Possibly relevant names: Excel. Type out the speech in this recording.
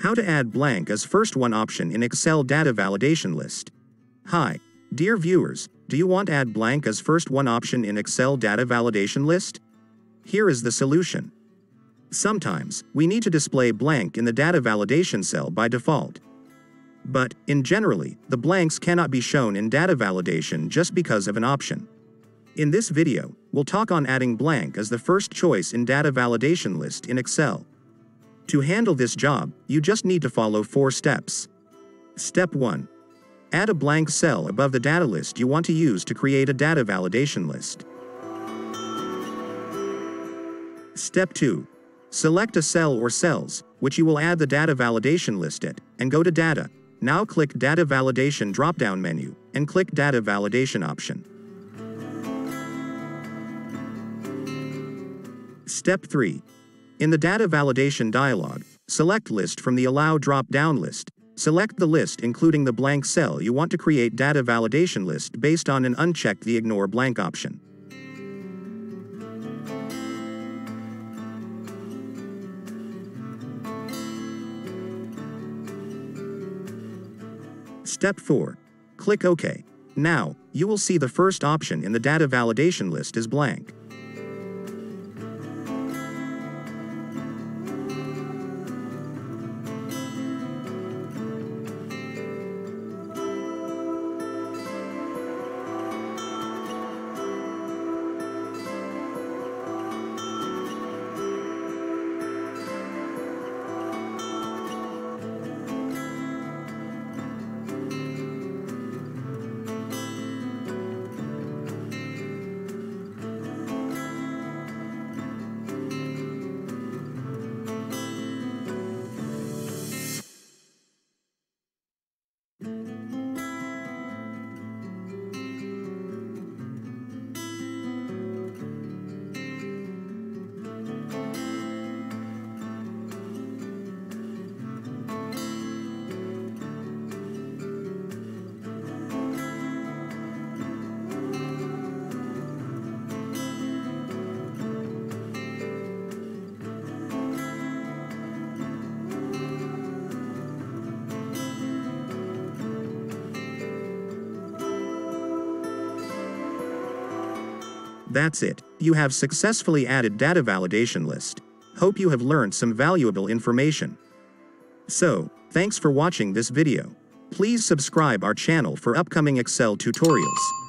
How to add blank as first one option in Excel data validation list. Hi, dear viewers, do you want add blank as first one option in Excel data validation list? Here is the solution. Sometimes, we need to display blank in the data validation cell by default. But, in generally, the blanks cannot be shown in data validation just because of an option. In this video, we'll talk on adding blank as the first choice in data validation list in Excel. To handle this job, you just need to follow 4 steps. Step 1. Add a blank cell above the data list you want to use to create a data validation list. Step 2. Select a cell or cells, which you will add the data validation list at, and go to Data. Now click Data Validation drop-down menu, and click Data Validation option. Step 3. In the Data Validation dialog, select List from the Allow drop-down list. Select the list including the blank cell you want to create data validation list based on and uncheck the Ignore Blank option. Step 4. Click OK. Now, you will see the first option in the data validation list is blank. That's it. You have successfully added data validation list. Hope you have learned some valuable information. So, thanks for watching this video. Please subscribe our channel for upcoming Excel tutorials.